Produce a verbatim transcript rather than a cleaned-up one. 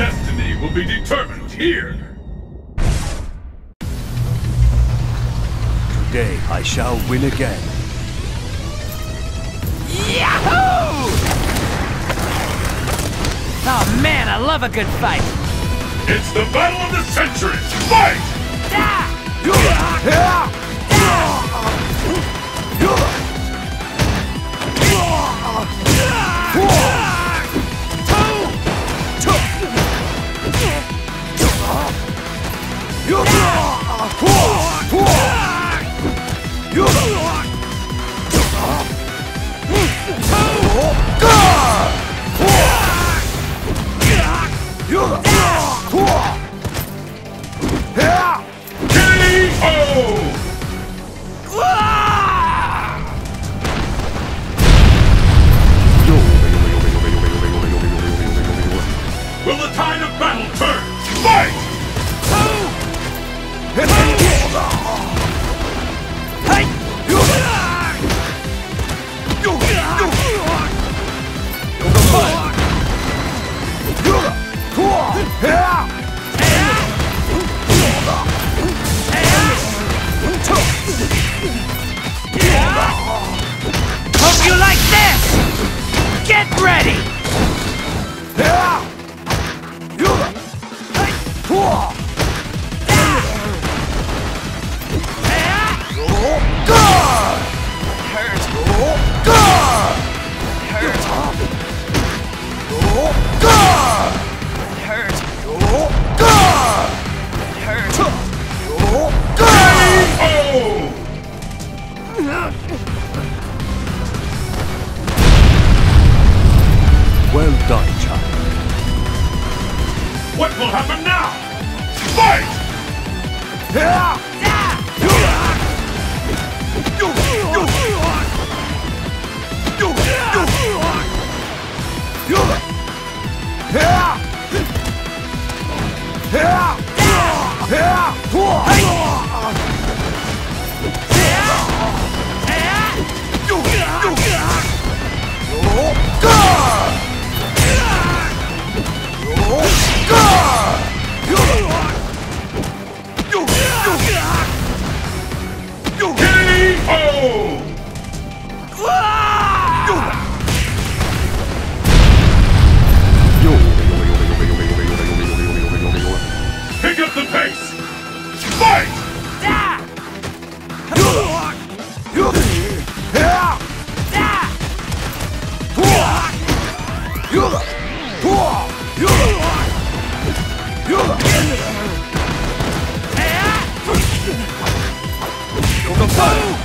destiny will be determined here! Today I shall win again. Yahoo! Oh man, I love a good fight! It's the battle of the century! Fight! Will the tide of battle turn? Fight! Hope you like this! Get ready! Well done, child. What will happen now? Fight! You're the